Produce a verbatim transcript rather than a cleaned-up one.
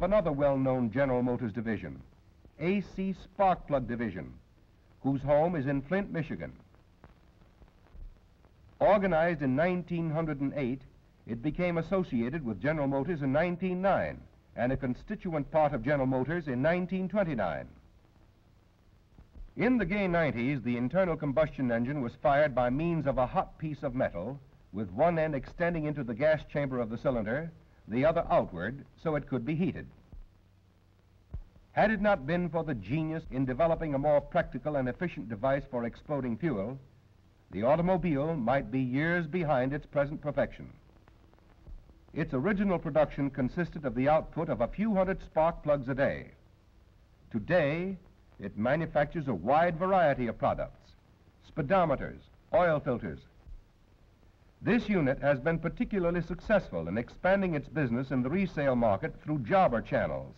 of another well-known General Motors division, A C Spark Plug Division, whose home is in Flint, Michigan. Organized in nineteen oh eight, it became associated with General Motors in nineteen oh nine and a constituent part of General Motors in nineteen twenty-nine. In the gay nineties, the internal combustion engine was fired by means of a hot piece of metal with one end extending into the gas chamber of the cylinder, the other outward, so it could be heated. Had it not been for the genius in developing a more practical and efficient device for exploding fuel, the automobile might be years behind its present perfection. Its original production consisted of the output of a few hundred spark plugs a day. Today, it manufactures a wide variety of products, speedometers, oil filters. This unit has been particularly successful in expanding its business in the resale market through jobber channels,